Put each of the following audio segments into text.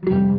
You are the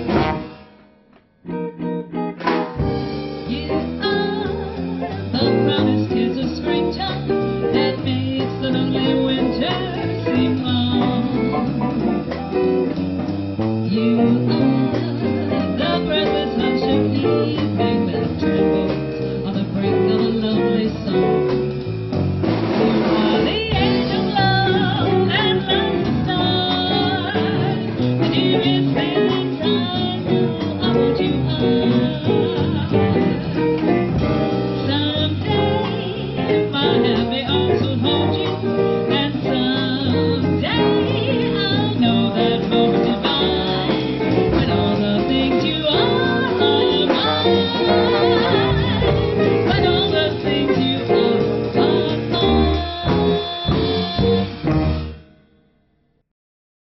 promised kids of springtime.